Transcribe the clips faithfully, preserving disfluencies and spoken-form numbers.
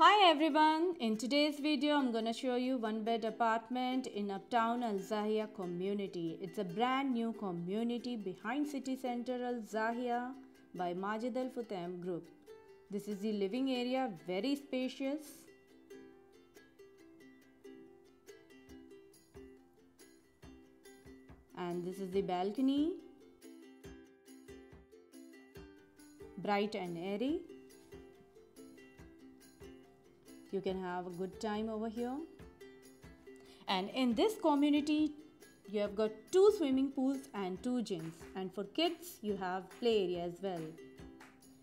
Hi everyone, in today's video I'm gonna show you one bed apartment in Uptown Al Zahia community. It's a brand new community behind City Centre Al Zahia by Majid Al Futtaim group. This is the living area, very spacious. And this is the balcony. Bright and airy. You can have a good time over here. And in this community, you have got two swimming pools and two gyms. And for kids, you have play area as well.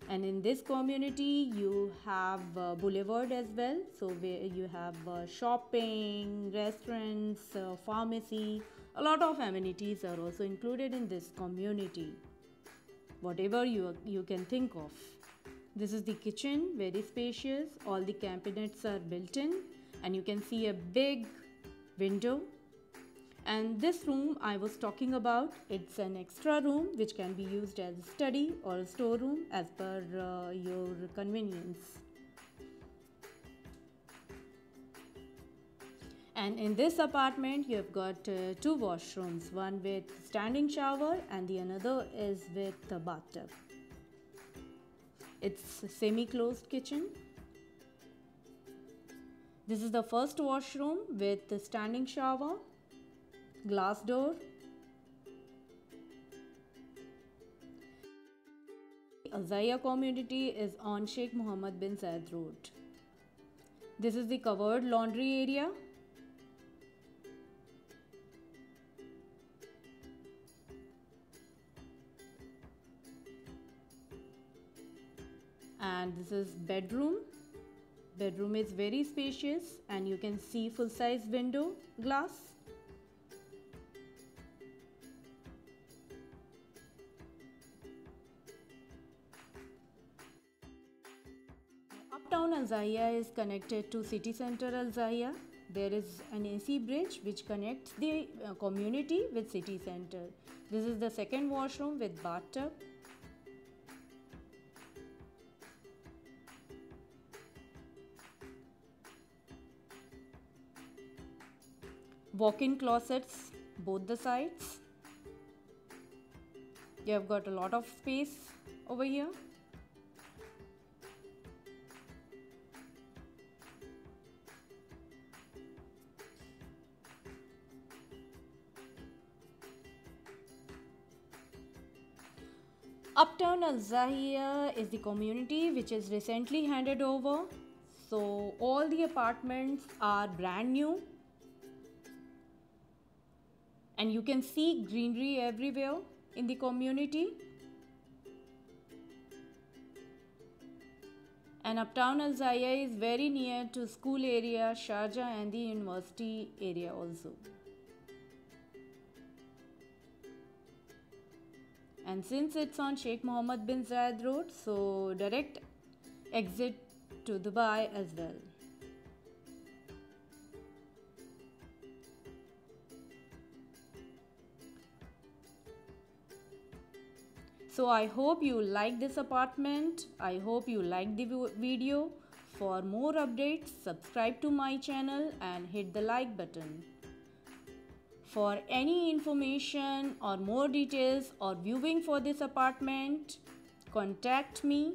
And in this community, you have uh, boulevard as well. So where you have uh, shopping, restaurants, uh, pharmacy. A lot of amenities are also included in this community. Whatever you, you can think of. This is the kitchen, very spacious, all the cabinets are built in and you can see a big window. And this room I was talking about, it's an extra room which can be used as a study or a storeroom as per uh, your convenience. And in this apartment you have got uh, two washrooms, one with standing shower and the another is with a bathtub. It's a semi-closed kitchen. This is the first washroom with the standing shower, glass door. Al Zahia community is on Sheikh Mohammed bin Zayed Road. This is the covered laundry area. And this is bedroom. Bedroom is very spacious and you can see full-size window glass. Uptown Al Zahia is connected to City Centre Al Zahia. There is an A C bridge which connects the community with City Centre. This is the second washroom with bathtub. Walk-in closets, both the sides. You have got a lot of space over here. Uptown Al Zahia is the community which is recently handed over. So all the apartments are brand new. And you can see greenery everywhere in the community. And Uptown Al Zahia is very near to school area, Sharjah and the university area also. And since it's on Sheikh Mohammed bin Zayed Road, so direct exit to Dubai as well. So I hope you like this apartment. I hope you like the video. For more updates, subscribe to my channel and hit the like button. For any information or more details or viewing for this apartment, contact me.